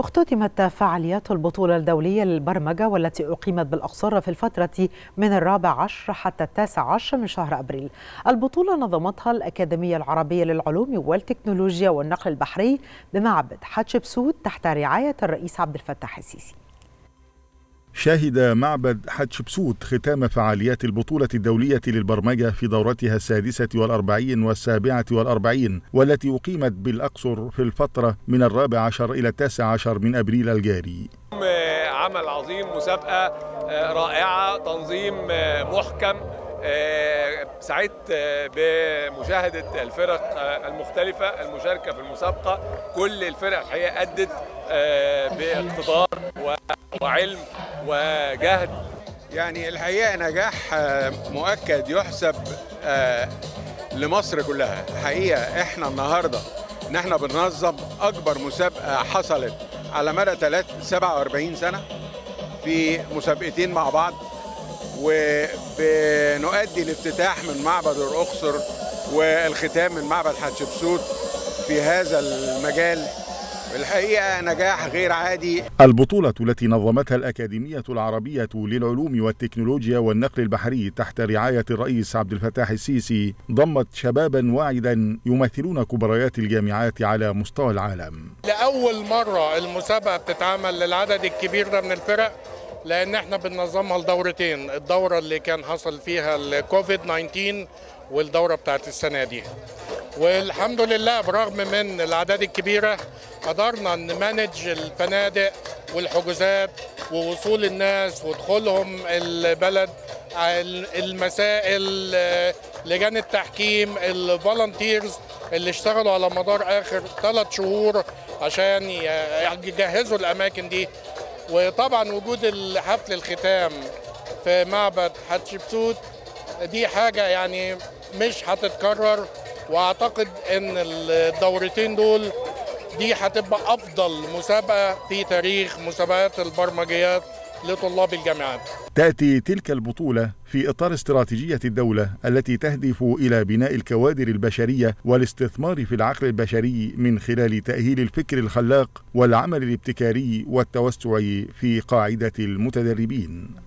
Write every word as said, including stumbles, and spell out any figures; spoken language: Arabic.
اختتمت فعاليات البطولة الدولية للبرمجة والتي أقيمت بالأقصر في الفترة من الرابع عشر حتى التاسع عشر من شهر أبريل. البطولة نظمتها الأكاديمية العربية للعلوم والتكنولوجيا والنقل البحري بمعبد حتشبسوت تحت رعاية الرئيس عبد الفتاح السيسي. شهد معبد حتشبسوت ختام فعاليات البطولة الدولية للبرمجة في دورتها السادسة والأربعين والسابعة والأربعين والتي أقيمت بالأقصر في الفترة من الرابع عشر إلى التاسع عشر من أبريل الجاري. عمل عظيم، مسابقة رائعة، تنظيم محكم، سعدت بمشاهدة الفرق المختلفة المشاركة في المسابقة. كل الفرق الحقيقة أدت باقتدار وعلم وجهد، يعني الحقيقة نجاح مؤكد يحسب لمصر كلها. الحقيقة احنا النهاردة ان احنا بننظم اكبر مسابقة حصلت على مدى سبعة وأربعين سنة في مسابقتين مع بعض، وبنؤدي الافتتاح من معبد الأقصر والختام من معبد حتشبسوت في هذا المجال. الحقيقة نجاح غير عادي. البطولة التي نظمتها الأكاديمية العربية للعلوم والتكنولوجيا والنقل البحري تحت رعاية الرئيس عبد الفتاح السيسي ضمت شبابا واعدا يمثلون كبريات الجامعات على مستوى العالم. لأول مرة المسابقة بتتعمل للعدد الكبير ده من الفرق، لأن احنا بننظمها لدورتين، الدورة اللي كان حصل فيها الكوفيد تسعة عشر والدورة بتاعت السنة دي. والحمد لله برغم من الأعداد الكبيرة قدرنا نمانج الفنادق والحجوزات ووصول الناس ودخولهم البلد، المسائل، لجان التحكيم، الفولنتيرز اللي اشتغلوا على مدار آخر ثلاث شهور عشان يجهزوا الأماكن دي. وطبعا وجود الحفل الختام في معبد حتشبسوت دي حاجة يعني مش هتتكرر، واعتقد ان الدورتين دول دي هتبقى افضل مسابقة في تاريخ مسابقات البرمجيات لطلاب الجامعات. تأتي تلك البطولة في إطار استراتيجية الدولة التي تهدف إلى بناء الكوادر البشرية والاستثمار في العقل البشري من خلال تأهيل الفكر الخلاق والعمل الابتكاري والتوسعي في قاعدة المتدربين.